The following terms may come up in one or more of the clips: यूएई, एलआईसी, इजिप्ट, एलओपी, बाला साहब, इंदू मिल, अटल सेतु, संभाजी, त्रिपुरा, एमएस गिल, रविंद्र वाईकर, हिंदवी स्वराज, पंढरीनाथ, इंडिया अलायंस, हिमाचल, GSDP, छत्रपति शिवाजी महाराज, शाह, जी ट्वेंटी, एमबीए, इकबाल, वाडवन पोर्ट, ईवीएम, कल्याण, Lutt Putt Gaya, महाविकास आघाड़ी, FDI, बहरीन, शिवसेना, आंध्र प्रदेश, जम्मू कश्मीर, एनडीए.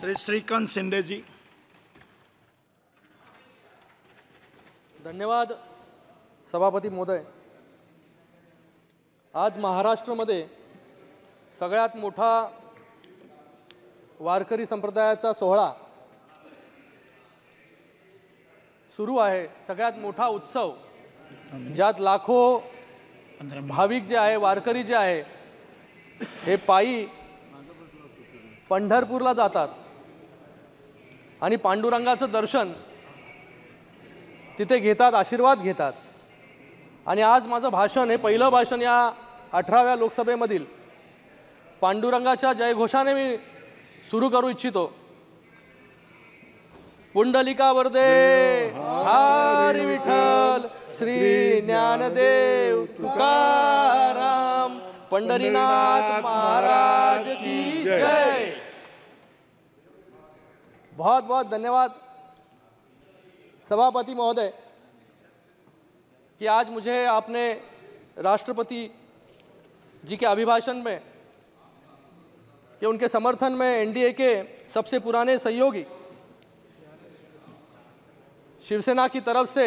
श्री श्रीकांत शिंदे जी। धन्यवाद सभापती महोदय। आज महाराष्ट्रामध्ये सगळ्यात मोठा वारकरी संप्रदायाचा सोहळा सुरू आहे, सगळ्यात मोठा उत्सव, ज्यात लाखो भाविक जे आहे, वारकरी जे आहे, हे पायी पंढरपूरला जातात आणि पांडुरंगाचं दर्शन तिथे घेतात, आशीर्वाद घेतात। आणि आज माझं भाषण, हे पहिलं भाषण या 18व्या लोकसभेमधील पांडुरंगाच्या जयघोषाने मी सुरू करू इच्छितो। पुंडलिका वरदे हरी विठ्ठल, श्री ज्ञानदेव तुकाराम, पंढरीनाथ महाराज की जय। बहुत बहुत धन्यवाद सभापति महोदय कि आज मुझे आपने राष्ट्रपति जी के अभिभाषण में कि उनके समर्थन में एनडीए के सबसे पुराने सहयोगी शिवसेना की तरफ से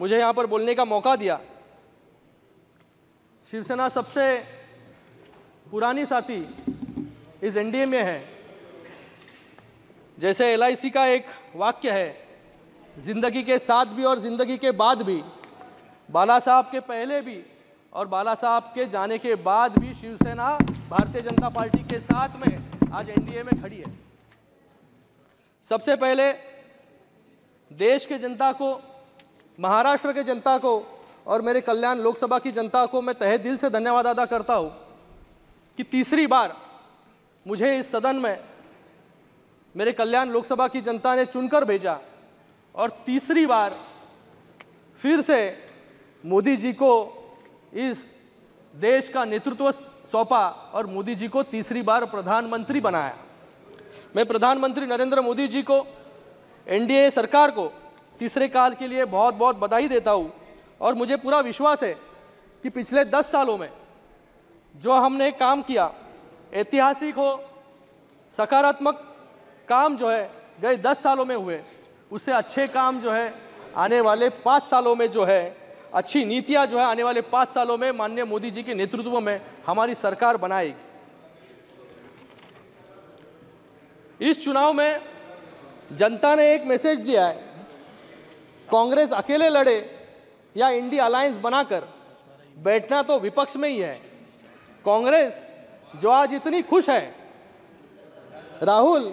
मुझे यहाँ पर बोलने का मौका दिया। शिवसेना सबसे पुरानी साथी इस एनडीए में है। जैसे एलआईसी का एक वाक्य है, जिंदगी के साथ भी और जिंदगी के बाद भी, बाला साहब के पहले भी और बाला साहब के जाने के बाद भी शिवसेना भारतीय जनता पार्टी के साथ में आज एनडीए में खड़ी है। सबसे पहले देश के जनता को, महाराष्ट्र के जनता को और मेरे कल्याण लोकसभा की जनता को मैं तहे दिल से धन्यवाद अदा करता हूँ कि तीसरी बार मुझे इस सदन में मेरे कल्याण लोकसभा की जनता ने चुनकर भेजा और तीसरी बार फिर से मोदी जी को इस देश का नेतृत्व सौंपा और मोदी जी को तीसरी बार प्रधानमंत्री बनाया। मैं प्रधानमंत्री नरेंद्र मोदी जी को, एनडीए सरकार को तीसरे काल के लिए बहुत बहुत बधाई देता हूँ। और मुझे पूरा विश्वास है कि पिछले 10 सालों में जो हमने काम किया, ऐतिहासिक हो, सकारात्मक काम जो है गए 10 सालों में हुए, उससे अच्छे काम जो है आने वाले 5 सालों में जो है, अच्छी नीतियाँ जो है आने वाले 5 सालों में माननीय मोदी जी के नेतृत्व में हमारी सरकार बनाएगी। इस चुनाव में जनता ने एक मैसेज दिया है, कांग्रेस अकेले लड़े या इंडिया अलायंस बनाकर बैठना तो विपक्ष में ही है। कांग्रेस जो आज इतनी खुश है, राहुल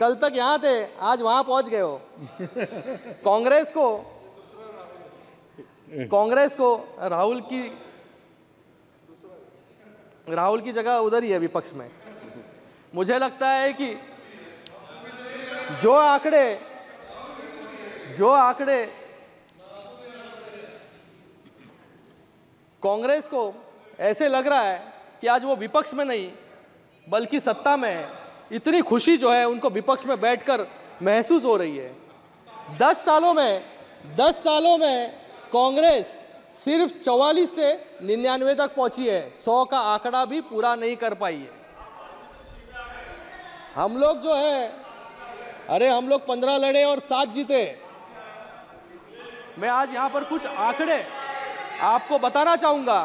कल तक यहाँ थे, आज वहाँ पहुँच गए हो। कांग्रेस को राहुल की जगह उधर ही है विपक्ष में। मुझे लगता है कि जो आंकड़े कांग्रेस को ऐसे लग रहा है कि आज वो विपक्ष में नहीं बल्कि सत्ता में है, इतनी खुशी जो है उनको विपक्ष में बैठकर महसूस हो रही है। 10 सालों में कांग्रेस सिर्फ 44 से 99 तक पहुंची है, 100 का आंकड़ा भी पूरा नहीं कर पाई है। हम लोग जो है, अरे हम लोग 15 लड़े और 7 जीते। मैं आज यहाँ पर कुछ आंकड़े आपको बताना चाहूँगा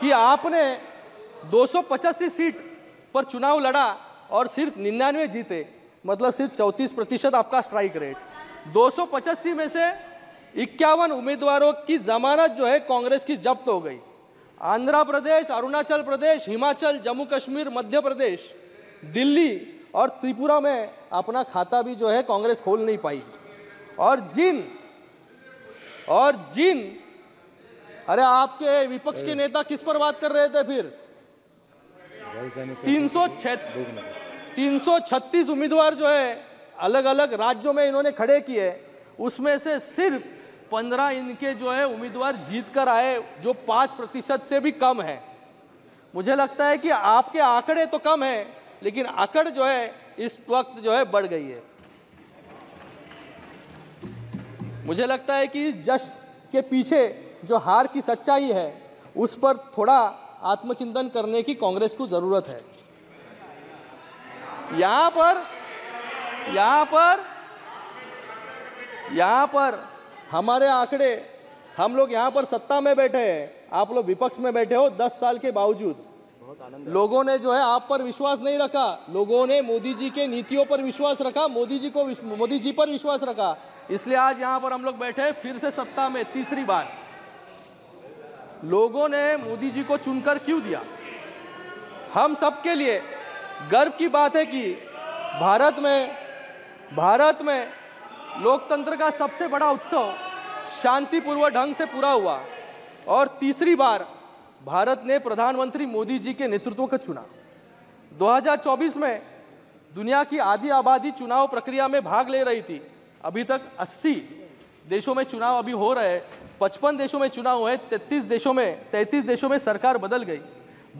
कि आपने 285 सीट पर चुनाव लड़ा और सिर्फ 99 जीते, मतलब सिर्फ 34% आपका स्ट्राइक रेट। 285 में से 51 उम्मीदवारों की जमानत जो है कांग्रेस की जब्त हो गई। आंध्र प्रदेश, अरुणाचल प्रदेश, हिमाचल, जम्मू कश्मीर, मध्य प्रदेश, दिल्ली और त्रिपुरा में अपना खाता भी जो है कांग्रेस खोल नहीं पाई। और जिन अरे आपके विपक्ष के नेता किस पर बात कर रहे थे फिर? 336 उम्मीदवार जो है अलग अलग राज्यों में इन्होंने खड़े किए, उसमें से सिर्फ 15 इनके जो है उम्मीदवार जीत कर आए, जो 5% से भी कम है। मुझे लगता है कि आपके आंकड़े तो कम है लेकिन आंकड़ जो है इस वक्त जो है बढ़ गई है। मुझे लगता है कि जश्न के पीछे जो हार की सच्चाई है उस पर थोड़ा आत्मचिंतन करने की कांग्रेस को जरूरत है। यहाँ पर हमारे आंकड़े, हम लोग यहाँ पर सत्ता में बैठे हैं, आप लोग विपक्ष में बैठे हो। 10 साल के बावजूद लोगों ने जो है आप पर विश्वास नहीं रखा, लोगों ने मोदी जी के नीतियों पर विश्वास रखा, मोदी जी पर विश्वास रखा, इसलिए आज यहाँ पर हम लोग बैठे हैं फिर से सत्ता में तीसरी बार। लोगों ने मोदी जी को चुनकर क्यों दिया? हम सबके लिए गर्व की बात है कि भारत में लोकतंत्र का सबसे बड़ा उत्सव शांतिपूर्वक ढंग से पूरा हुआ और तीसरी बार भारत ने प्रधानमंत्री मोदी जी के नेतृत्व को चुना। 2024 में दुनिया की आधी आबादी चुनाव प्रक्रिया में भाग ले रही थी। अभी तक 80 देशों में चुनाव अभी हो रहे, 55 देशों में चुनाव हुए, 33 देशों में सरकार बदल गई,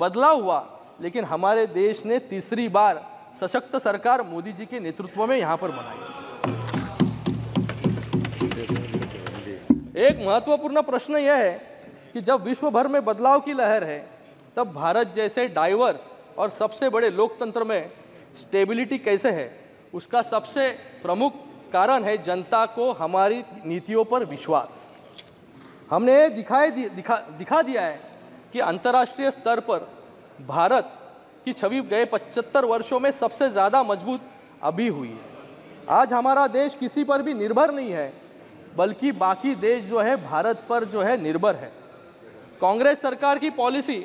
बदलाव हुआ, लेकिन हमारे देश ने तीसरी बार सशक्त सरकार मोदी जी के नेतृत्व में यहाँ पर बनाई। एक महत्वपूर्ण प्रश्न यह है कि जब विश्व भर में बदलाव की लहर है, तब भारत जैसे डाइवर्स और सबसे बड़े लोकतंत्र में स्टेबिलिटी कैसे है? उसका सबसे प्रमुख कारण है जनता को हमारी नीतियों पर विश्वास। हमने दिखा दिया है कि अंतर्राष्ट्रीय स्तर पर भारत की छवि गए 75 वर्षों में सबसे ज़्यादा मजबूत अभी हुई है। आज हमारा देश किसी पर भी निर्भर नहीं है, बल्कि बाकी देश जो है भारत पर जो है निर्भर है। कांग्रेस सरकार की पॉलिसी,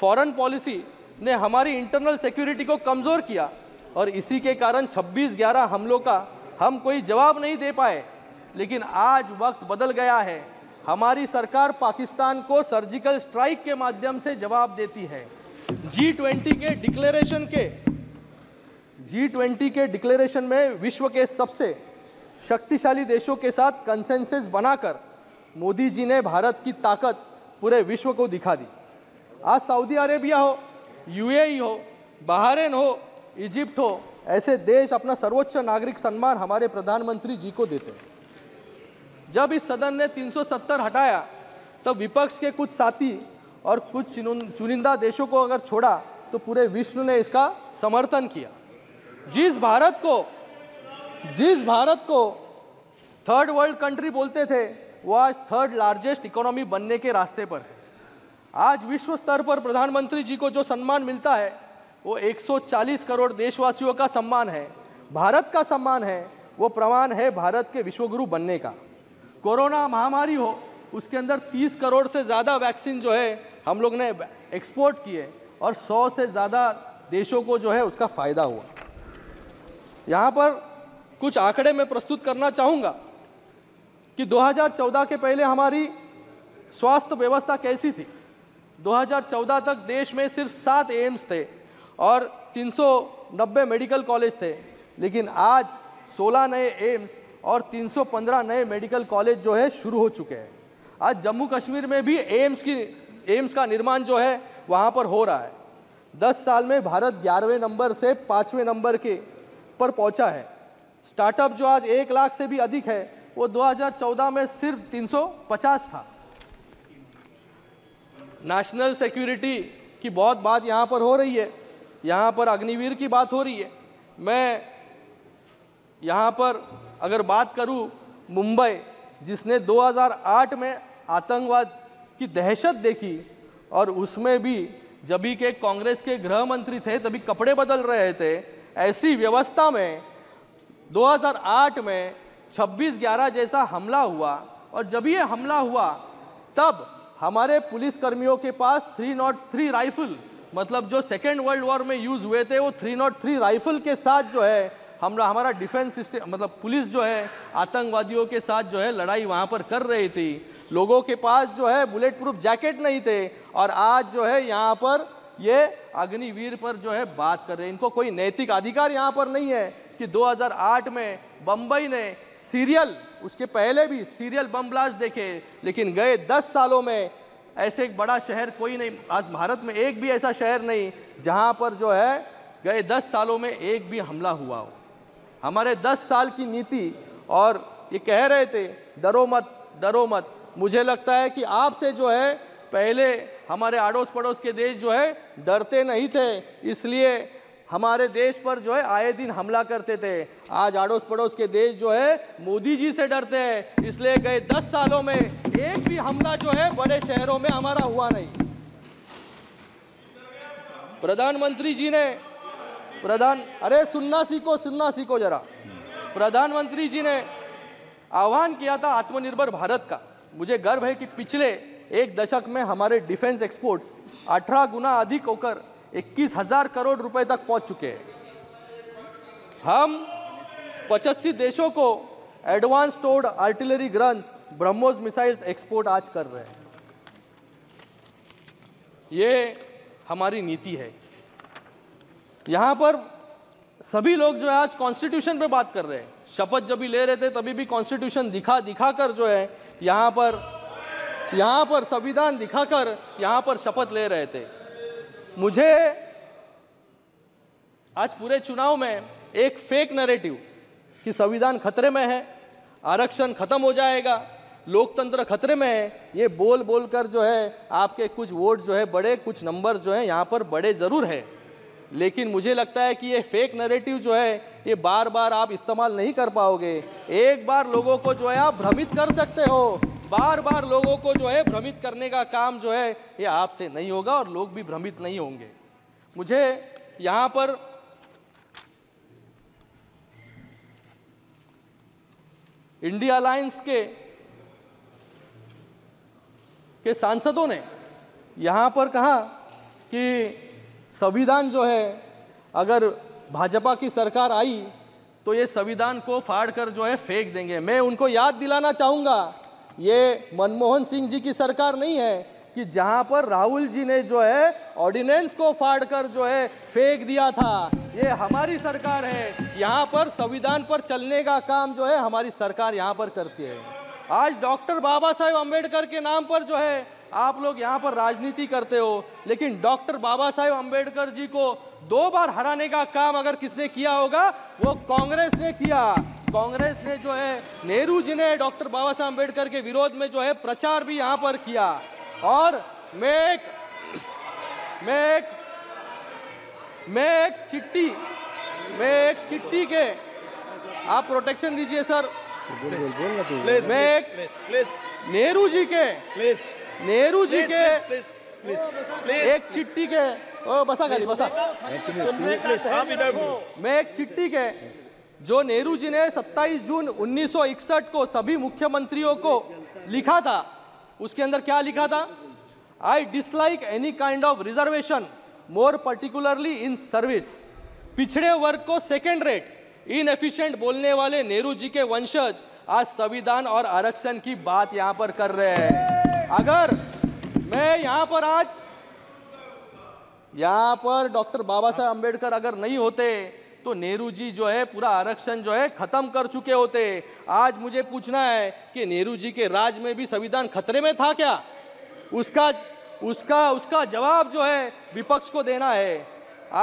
फॉरेन पॉलिसी ने हमारी इंटरनल सिक्योरिटी को कमज़ोर किया और इसी के कारण 26/11 हमलों का हम कोई जवाब नहीं दे पाए। लेकिन आज वक्त बदल गया है, हमारी सरकार पाकिस्तान को सर्जिकल स्ट्राइक के माध्यम से जवाब देती है। जी ट्वेंटी के डिक्लेरेशन में विश्व के सबसे शक्तिशाली देशों के साथ कंसेंसस बनाकर मोदी जी ने भारत की ताकत पूरे विश्व को दिखा दी। आज सऊदी अरेबिया हो, यूएई हो, बहरीन हो, इजिप्ट हो, ऐसे देश अपना सर्वोच्च नागरिक सम्मान हमारे प्रधानमंत्री जी को देते हैं। जब इस सदन ने 370 हटाया, तब विपक्ष के कुछ साथी और कुछ चुनिंदा देशों को अगर छोड़ा तो पूरे विश्व ने इसका समर्थन किया। जिस भारत को थर्ड वर्ल्ड कंट्री बोलते थे, वो आज थर्ड लार्जेस्ट इकोनॉमी बनने के रास्ते पर है। आज विश्व स्तर पर प्रधानमंत्री जी को जो सम्मान मिलता है, वो 140 करोड़ देशवासियों का सम्मान है, भारत का सम्मान है, वो प्रमाण है भारत के विश्वगुरु बनने का। कोरोना महामारी हो, उसके अंदर 30 करोड़ से ज़्यादा वैक्सीन जो है हम लोग ने एक्सपोर्ट किए और 100 से ज़्यादा देशों को जो है उसका फ़ायदा हुआ। यहाँ पर कुछ आंकड़े मैं प्रस्तुत करना चाहूँगा कि 2014 के पहले हमारी स्वास्थ्य व्यवस्था कैसी थी। 2014 तक देश में सिर्फ 7 एम्स थे और 390 मेडिकल कॉलेज थे, लेकिन आज 16 नए एम्स और 315 नए मेडिकल कॉलेज जो है शुरू हो चुके हैं। आज जम्मू कश्मीर में भी एम्स का निर्माण जो है वहाँ पर हो रहा है। 10 साल में भारत 11वें नंबर से 5वें नंबर के पर पहुँचा है। स्टार्टअप जो आज 1 लाख से भी अधिक है, वो 2014 में सिर्फ 350 था। नेशनल सिक्योरिटी की बहुत बात यहाँ पर हो रही है, यहाँ पर अग्निवीर की बात हो रही है। मैं यहाँ पर अगर बात करूँ, मुंबई जिसने 2008 में आतंकवाद की दहशत देखी और उसमें भी जब भी के कांग्रेस के गृह मंत्री थे तभी कपड़े बदल रहे थे, ऐसी व्यवस्था में 2008 में 26/11 जैसा हमला हुआ और जब ये हमला हुआ तब हमारे पुलिसकर्मियों के पास 303 राइफल, मतलब जो सेकेंड वर्ल्ड वॉर में यूज़ हुए थे, वो 303 राइफल के साथ जो है हमारा डिफेंस सिस्टम, मतलब पुलिस जो है आतंकवादियों के साथ जो है लड़ाई वहाँ पर कर रही थी। लोगों के पास जो है बुलेट प्रूफ जैकेट नहीं थे और आज जो है यहाँ पर ये अग्निवीर पर जो है बात कर रहे हैं। इनको कोई नैतिक अधिकार यहाँ पर नहीं है कि 2008 में बम्बई ने सीरियल, उसके पहले भी सीरियल बम ब्लास्ट देखे, लेकिन गए 10 सालों में ऐसे एक बड़ा शहर कोई नहीं, आज भारत में एक भी ऐसा शहर नहीं जहाँ पर जो है गए 10 सालों में एक भी हमला हुआ हो। हमारे 10 साल की नीति, और ये कह रहे थे डरो मत डरो मत, मुझे लगता है कि आपसे जो है पहले हमारे अड़ोस पड़ोस के देश जो है डरते नहीं थे, इसलिए हमारे देश पर जो है आए दिन हमला करते थे। आज अड़ोस पड़ोस के देश जो है मोदी जी से डरते हैं, इसलिए गए 10 सालों में एक भी हमला जो है बड़े शहरों में हमारा हुआ नहीं। प्रधानमंत्री जी ने अरे सुनना सीखो जरा। प्रधानमंत्री जी ने आह्वान किया था आत्मनिर्भर भारत का। मुझे गर्व है कि पिछले एक दशक में हमारे डिफेंस एक्सपोर्ट्स 18 गुना अधिक होकर 21,000 करोड़ रुपए तक पहुंच चुके हैं। हम 85 देशों को एडवांस टोर्ड artillery guns BrahMos missiles export आज कर रहे हैं। ये हमारी नीति है। यहाँ पर सभी लोग जो है आज कॉन्स्टिट्यूशन पे बात कर रहे हैं। शपथ जब भी ले रहे थे तभी भी कॉन्स्टिट्यूशन दिखा कर जो है यहाँ पर संविधान दिखाकर यहाँ पर शपथ ले रहे थे। मुझे आज पूरे चुनाव में एक फेक नैरेटिव कि संविधान खतरे में है, आरक्षण खत्म हो जाएगा, लोकतंत्र खतरे में है, ये बोल कर जो है आपके कुछ वोट जो है बड़े, कुछ नंबर जो है यहाँ पर बड़े ज़रूर है, लेकिन मुझे लगता है कि ये फेक नैरेटिव जो है ये बार बार आप इस्तेमाल नहीं कर पाओगे। एक बार लोगों को जो है आप भ्रमित कर सकते हो, बार बार लोगों को जो है भ्रमित करने का काम जो है ये आपसे नहीं होगा और लोग भी भ्रमित नहीं होंगे। मुझे यहाँ पर इंडिया अलायंस के सांसदों ने यहाँ पर कहा कि संविधान जो है अगर भाजपा की सरकार आई तो ये संविधान को फाड़ कर जो है फेंक देंगे। मैं उनको याद दिलाना चाहूँगा ये मनमोहन सिंह जी की सरकार नहीं है कि जहाँ पर राहुल जी ने जो है ऑर्डिनेंस को फाड़ कर जो है फेंक दिया था। ये हमारी सरकार है। यहाँ पर संविधान पर चलने का काम जो है हमारी सरकार यहाँ पर करती है। आज डॉक्टर बाबा साहब अम्बेडकर के नाम पर जो है आप लोग यहाँ पर राजनीति करते हो, लेकिन डॉक्टर बाबा साहब अम्बेडकर जी को 2 बार हराने का काम अगर किसने किया होगा वो कांग्रेस ने किया। कांग्रेस ने जो है नेहरू जी ने डॉक्टर बाबा साहब अम्बेडकर के विरोध में जो है प्रचार भी यहाँ पर किया। और मैं एक चिट्ठी के आप प्रोटेक्शन दीजिए सर। नेहरू जी के एक चिट्ठी के जो नेहरू जी ने 27 जून 1961 को सभी मुख्यमंत्रियों को लिखा था, उसके अंदर क्या लिखा था? I dislike any kind of reservation, more particularly in service. पिछड़े वर्ग को सेकेंड रेट, इनएफिशिएंट बोलने वाले नेहरू जी के वंशज आज संविधान और आरक्षण की बात यहाँ पर कर रहे हैं। अगर मैं यहाँ पर आज डॉक्टर बाबा साहब अम्बेडकर अगर नहीं होते तो नेहरू जी जो है पूरा आरक्षण जो है खत्म कर चुके होते। आज मुझे पूछना है कि नेहरू जी के राज में भी संविधान खतरे में था क्या? उसका जवाब जो है विपक्ष को देना है।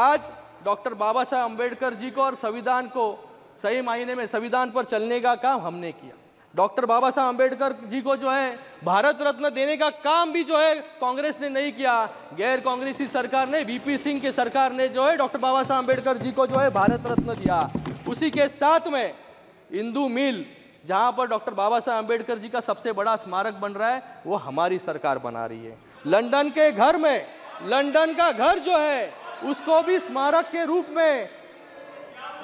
आज डॉक्टर बाबा साहब अम्बेडकर जी को और संविधान को सही मायने में संविधान पर चलने का काम हमने किया। डॉक्टर बाबा साहब अम्बेडकर जी को जो है भारत रत्न देने का काम भी जो है कांग्रेस ने नहीं किया। गैर कांग्रेसी सरकार ने, वीपी सिंह की सरकार ने जो है डॉक्टर बाबा साहब अम्बेडकर जी को जो है भारत रत्न दिया। उसी के साथ में इंदू मिल, जहां पर डॉक्टर बाबा साहब अम्बेडकर जी का सबसे बड़ा स्मारक बन रहा है, वो हमारी सरकार बना रही है। लंदन के घर में, लंदन का घर जो है उसको भी स्मारक के रूप में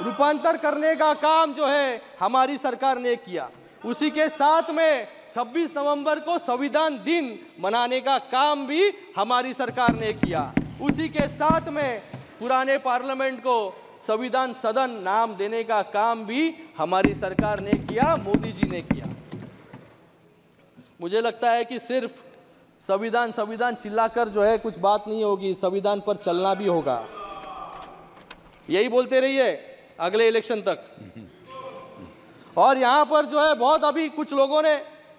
रूपांतर करने का काम जो है हमारी सरकार ने किया। उसी के साथ में 26 नवंबर को संविधान दिन मनाने का काम भी हमारी सरकार ने किया। उसी के साथ में पुराने पार्लियामेंट को संविधान सदन नाम देने का काम भी हमारी सरकार ने किया, मोदी जी ने किया। मुझे लगता है कि सिर्फ संविधान संविधान चिल्लाकर जो है कुछ बात नहीं होगी, संविधान पर चलना भी होगा। यही बोलते रहिए अगले इलेक्शन तक। और यहाँ पर जो है बहुत अभी कुछ लोगों ने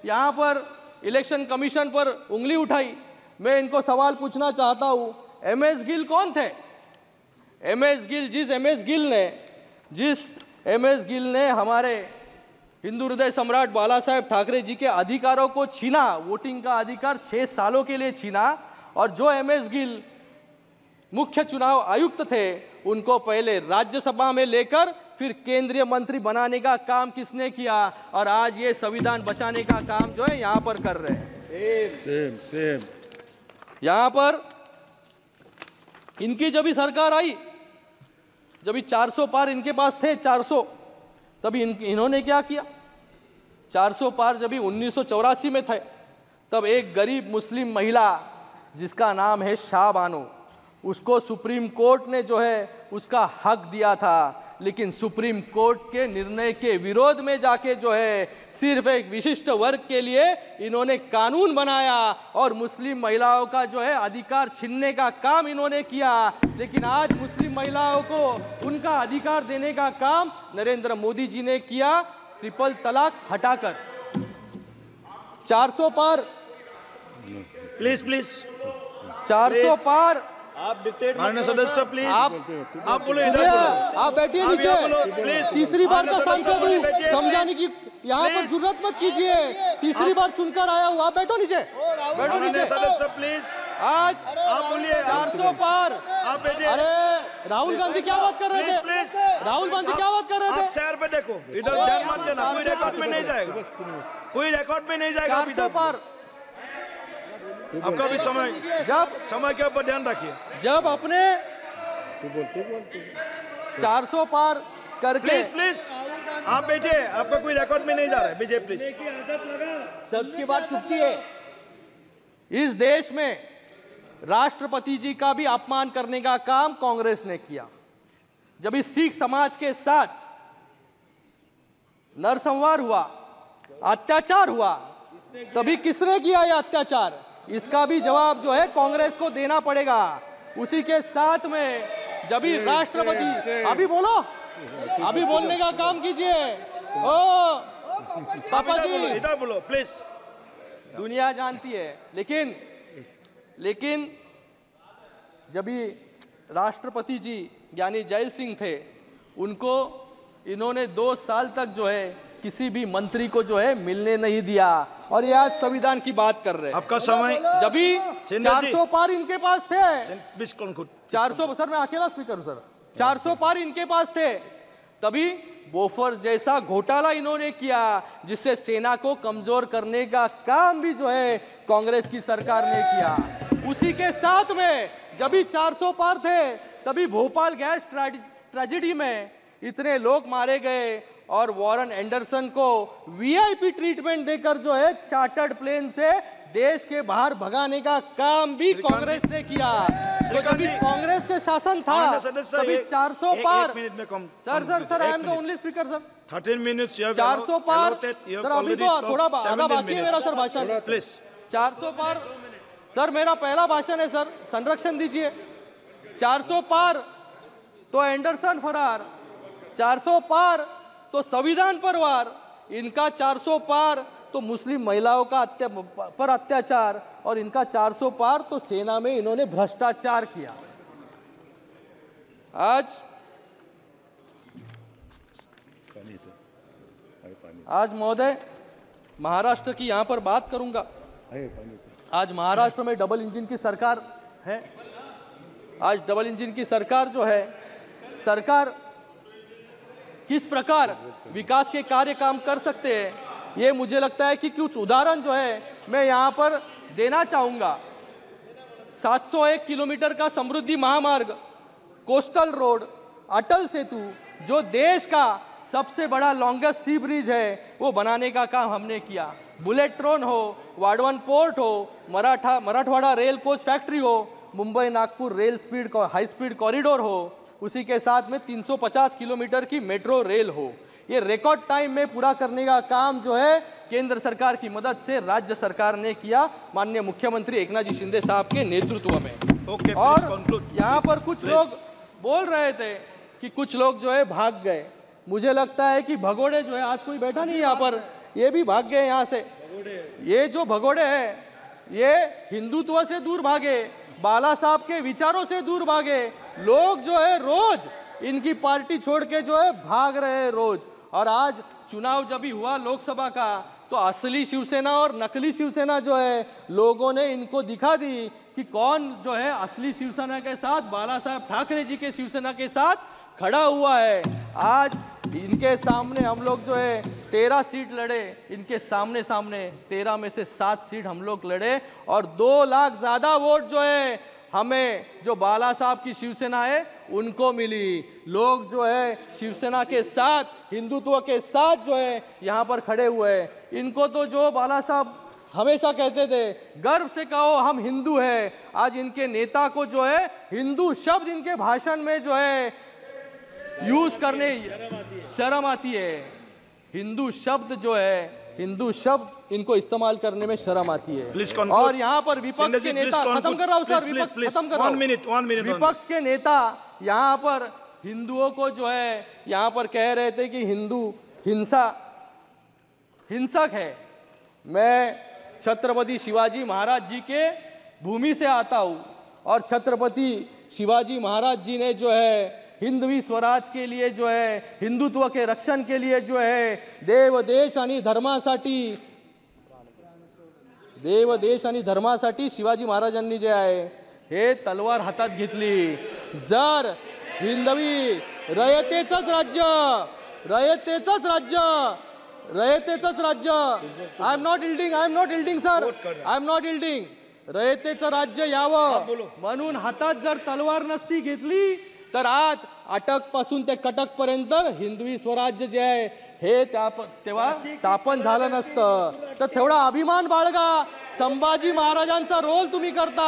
यहाँ पर इलेक्शन कमीशन पर उंगली उठाई। मैं इनको सवाल पूछना चाहता हूँ, एमएस गिल कौन थे? एमएस गिल जिस एमएस गिल ने हमारे हिंदू हृदय सम्राट बाला साहब ठाकरे जी के अधिकारों को छीना, वोटिंग का अधिकार 6 सालों के लिए छीना, और जो एमएस गिल मुख्य चुनाव आयुक्त थे, उनको पहले राज्यसभा में लेकर फिर केंद्रीय मंत्री बनाने का काम किसने किया, और आज ये संविधान बचाने का काम जो है यहाँ पर कर रहे हैं। सेम सेम यहाँ पर इनकी जब भी सरकार आई, जब भी 400 पार इनके पास थे 400, तभी इन्होंने क्या किया, 400 पार जब भी 1984 में थे तब एक गरीब मुस्लिम महिला जिसका नाम है शाह बानो, उसको सुप्रीम कोर्ट ने जो है उसका हक दिया था, लेकिन सुप्रीम कोर्ट के निर्णय के विरोध में जाके जो है सिर्फ एक विशिष्ट वर्ग के लिए इन्होंने कानून बनाया और मुस्लिम महिलाओं का जो है अधिकार छीनने का काम इन्होंने किया। लेकिन आज मुस्लिम महिलाओं को उनका अधिकार देने का काम नरेंद्र मोदी जी ने किया, ट्रिपल तलाक हटाकर। 400 पार प्लीज 400 पार आप सदस्य प्लीज आप बोलो, आप बैठिए नीचे। तीसरी बार का सांसद हूँ, समझाने की यहाँ पर जरूरत मत कीजिए, तीसरी बार चुनकर आया हूँ, आप बैठो नीचे, बैठो नीचे सदस्य प्लीज। आज आप बोलिए 400 पार। अरे राहुल गांधी क्या बात कर रहे थे, राहुल गांधी क्या बात कर रहे थे, शहर पे देखो, इधर ध्यान मत देना, कोई रिकॉर्ड में नहीं जाएगा, कोई रिकॉर्ड में नहीं जाएगा। 400 पार आपका भी समय, जब समय के ऊपर ध्यान रखिए, जब अपने 400 पार करके प्लीज आप बैठे, आपका कोई रिकॉर्ड में नहीं जा रहा है। बीजेपी सबकी बात चुपती है। इस देश में राष्ट्रपति जी का भी अपमान करने का काम कांग्रेस ने किया। जब इस सिख समाज के साथ नरसंहार हुआ, अत्याचार हुआ, तभी किसने किया यह अत्याचार, इसका भी जवाब जो है कांग्रेस को देना पड़ेगा। उसी के साथ में जब भी राष्ट्रपति, अभी बोलो, अभी बोलने का काम कीजिए। ओ पापा जी इधर बोलो प्लीज। दुनिया जानती है, लेकिन जब भी राष्ट्रपति जी यानी जय सिंह थे, उनको इन्होंने 2 साल तक जो है किसी भी मंत्री को जो है मिलने नहीं दिया, और ये आज संविधान की बात कर रहे हैं। आपका समय जब भी 400 पार इनके पास थे, 400 सर मैं अकेला स्पीकर हूँ सर, 400 पार इनके पास थे, तभी बोफर जैसा घोटाला इन्होंने किया, जिससे सेना को कमजोर करने का काम भी जो है कांग्रेस की सरकार ने किया। उसी के साथ में जब भी 400 पार थे, तभी भोपाल गैस ट्रेजिडी में इतने लोग मारे गए, और वॉरेन एंडरसन को वीआईपी ट्रीटमेंट देकर जो है चार्टर्ड प्लेन से देश के बाहर भगाने का काम भी कांग्रेस ने किया। तो जब कांग्रेस के शासन था तभी 400 पार। Sir I am the only speaker sir, 13 minutes 400 पार सर, अभी तो थोड़ा आधा बाकी है मेरा सर भाषण। प्लीज 400 पार सर मेरा पहला भाषण है सर, संरक्षण दीजिए। 400 पार तो एंडरसन फरार, 400 पार तो संविधान पर वार, इनका 400 पार तो मुस्लिम महिलाओं का पर अत्याचार, और इनका 400 पार तो सेना में इन्होंने भ्रष्टाचार किया। आज महोदय महाराष्ट्र की यहाँ पर बात करूंगा। आज महाराष्ट्र में डबल इंजन की सरकार है, आज डबल इंजन की सरकार जो है, सरकार किस प्रकार विकास के कार्य काम कर सकते हैं, ये मुझे लगता है कि कुछ उदाहरण जो है मैं यहाँ पर देना चाहूँगा। 701 किलोमीटर का समृद्धि महामार्ग, कोस्टल रोड, अटल सेतु, जो देश का सबसे बड़ा लॉन्गेस्ट सी ब्रिज है, वो बनाने का काम हमने किया। बुलेट ट्रेन हो, वाडवन पोर्ट हो, मराठवाड़ा रेल कोच फैक्ट्री हो, Mumbai Nagpur rail speed high speed corridor हो, उसी के साथ में 350 किलोमीटर की मेट्रो रेल हो, ये रिकॉर्ड टाइम में पूरा करने का काम जो है केंद्र सरकार की मदद से राज्य सरकार ने किया, माननीय मुख्यमंत्री एकनाथ जी शिंदे साहब के नेतृत्व में। और यहाँ पर कुछ लोग बोल रहे थे कि कुछ लोग जो है भाग गए, मुझे लगता है कि भगोड़े जो है, आज कोई बैठा नहीं यहाँ पर, ये भी भाग गए यहाँ से। ये जो भगोड़े हैं ये हिंदुत्व से दूर भागे, बाला साहब के विचारों से दूर भागे, लोग जो है रोज इनकी पार्टी छोड़ के जो है भाग रहे हैं रोज। और आज चुनाव जब भी हुआ लोकसभा का, तो असली शिवसेना और नकली शिवसेना जो है लोगों ने इनको दिखा दी कि कौन जो है असली शिवसेना के साथ, बाला साहब ठाकरे जी के शिवसेना के साथ खड़ा हुआ है। आज इनके सामने हम लोग जो है 13 सीट लड़े, इनके सामने 13 में से 7 सीट हम लोग लड़े और 2 लाख ज़्यादा वोट जो है हमें, जो बाला साहब की शिवसेना है उनको मिली। लोग जो है शिवसेना के साथ, हिंदुत्व के साथ जो है यहाँ पर खड़े हुए हैं। इनको तो जो बाला साहब हमेशा कहते थे, गर्व से कहो हम हिंदू हैं, आज इनके नेता को जो है हिंदू शब्द इनके भाषण में जो है यूज करने शर्म आती है। हिंदू शब्द जो है, हिंदू शब्द इनको इस्तेमाल करने में शर्म आती है। और यहाँ पर विपक्ष के नेता, खत्म कर रहा हूँ सर, विपक्ष के नेता यहाँ पर हिंदुओं को जो है यहाँ पर कह रहे थे कि हिंदू हिंसक है। मैं छत्रपति शिवाजी महाराज जी के भूमि से आता हूँ और छत्रपति शिवाजी महाराज जी ने जो है हिंदवी स्वराज के लिए जो है, हिंदुत्व के रक्षण के लिए जो है, देव देश आणि धर्मासाठी शिवाजी महाराजांनी जे आहे हे तलवार हातात घेतली। जर हिंदवी रयतेचंच राज्य, I am not yielding sir, I am not yielding, रयतेचं राज्य यावं म्हणून हातात जर तलवार नसती घेतली तर आज अटकपासून ते कटकपर्यंत हिंदवी स्वराज्य जे आहे हे तेव्हा स्थापन झालं नसतं। तर तेवढा अभिमान बाळगा, संभाजी महाराजांचा रोल तुम्ही करता,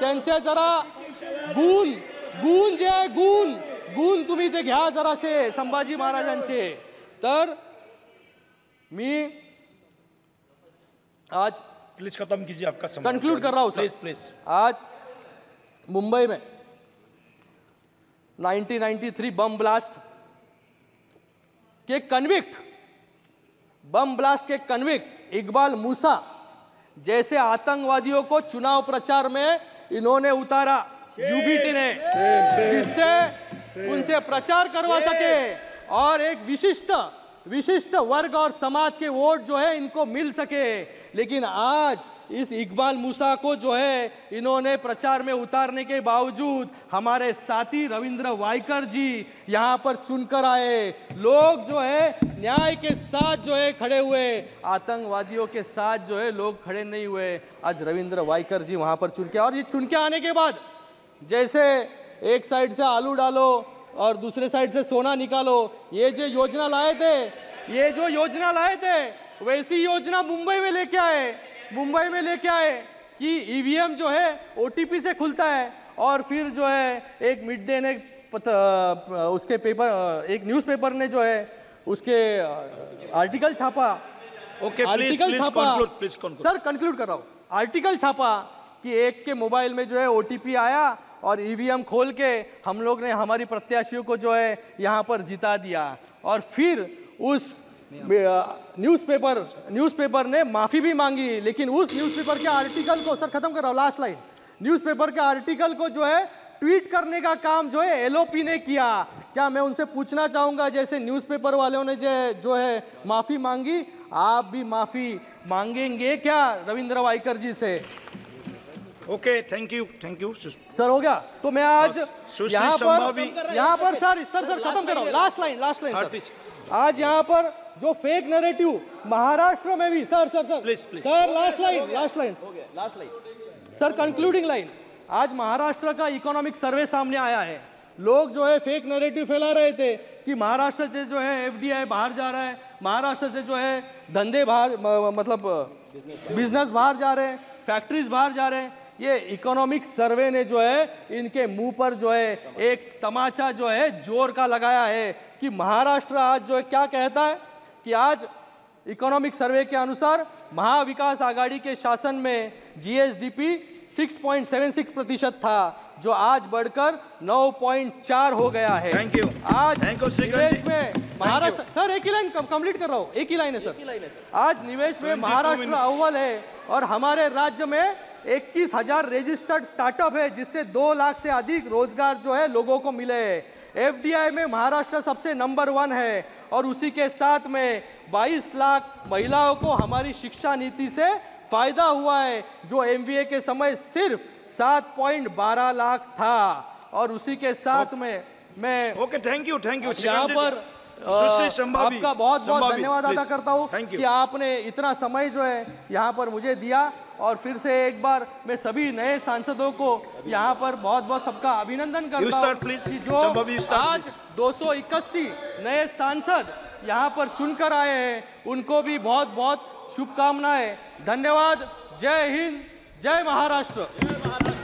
त्यांचे जरा गुण तुम्ही ते घ्या जरासे संभाजी महाराजांचे। तर मी आज प्लीज खत्म कीजिए, आपका कंक्लूड कर रहा हूँ प्लीज। आज मुंबई में 1993 बम ब्लास्ट के कन्विक्ट इकबाल मूसा जैसे आतंकवादियों को चुनाव प्रचार में इन्होंने उतारा यूबीटी ने, जिससे उनसे प्रचार करवा सके और एक विशिष्ट वर्ग और समाज के वोट जो है इनको मिल सके। लेकिन आज इस इकबाल मूसा को जो है इन्होंने प्रचार में उतारने के बावजूद हमारे साथी रविंद्र वाईकर जी यहाँ पर चुनकर आए। लोग जो है न्याय के साथ जो है खड़े हुए, आतंकवादियों के साथ जो है लोग खड़े नहीं हुए। आज रविंद्र वाईकर जी वहाँ पर चुनके, और ये चुनके आने के बाद जैसे एक साइड से आलू डालो और दूसरे साइड से सोना निकालो, ये जो योजना लाए थे वैसी योजना मुंबई में लेके आए। कि ईवीएम जो है ओटीपी से खुलता है और फिर जो है एक मिडडे ने उसके पेपर, एक न्यूज़पेपर ने जो है उसके आर्टिकल छापा। सर कंक्लूड कर रहा हूँ। आर्टिकल छापा कि एक के मोबाइल में जो है ओटीपी आया और ईवीएम खोल के हम लोग ने हमारी प्रत्याशियों को जो है यहाँ पर जिता दिया। और फिर उस न्यूज़पेपर ने माफ़ी भी मांगी, लेकिन उस न्यूज़पेपर के आर्टिकल को, सर खत्म कर रहा हूँ लास्ट लाइन, न्यूज़पेपर के आर्टिकल को जो है ट्वीट करने का काम जो है एलओपी ने किया। क्या मैं उनसे पूछना चाहूँगा, जैसे न्यूज़पेपर वालों ने जो है माफ़ी मांगी, आप भी माफ़ी मांगेंगे क्या रविंद्र वाईकर जी से? ओके, थैंक यू सर, हो गया। तो मैं आज यहाँ पर सर खत्म कर रहा हूँ, लास्ट लाइन सर। आज यहाँ पर जो फेक नैरेटिव महाराष्ट्र में भी, sir last line sir, concluding line. आज महाराष्ट्र का इकोनॉमिक सर्वे सामने आया है। लोग जो है फेक नैरेटिव फैला रहे थे कि महाराष्ट्र से जो है FDI बाहर जा रहा है, महाराष्ट्र से जो है धंधे बाहर, मतलब बिजनेस बाहर जा रहे हैं, फैक्ट्रीज बाहर जा रहे हैं। ये इकोनॉमिक सर्वे ने जो है इनके मुंह पर जो है एक तमाचा जो है जोर का लगाया है कि महाराष्ट्र आज जो है क्या कहता है कि आज इकोनॉमिक सर्वे के अनुसार महाविकास आघाड़ी के शासन में GSDP 6.76% था, जो आज बढ़कर 9.4 हो गया है। Thank you. आज निवेश में महाराष्ट्र, सर एक ही लाइन कंप्लीट कर रहा हूँ, एक ही लाइन है सर। आज निवेश में महाराष्ट्र अव्वल है और हमारे राज्य में 21,000 रजिस्टर्ड स्टार्टअप है, जिससे 2 लाख से अधिक रोजगार जो है लोगों को मिले। FDI में महाराष्ट्र सबसे नंबर 1 है और उसी के साथ में 22 लाख महिलाओं को हमारी शिक्षा नीति से फायदा हुआ है, जो एमबीए के समय सिर्फ 7.12 लाख था। और उसी के साथ में मैं ओके थैंक यू यहाँ पर आपका बहुत बहुत धन्यवाद अदा करता हूँ कि आपने इतना समय जो है यहाँ पर मुझे दिया। और फिर से एक बार मैं सभी नए सांसदों को यहाँ पर बहुत बहुत सबका अभिनंदन करता हूँ कि जो आज 281 नए सांसद यहाँ पर चुनकर आए हैं उनको भी बहुत बहुत शुभकामनाएं। धन्यवाद। जय हिंद, जय महाराष्ट्र।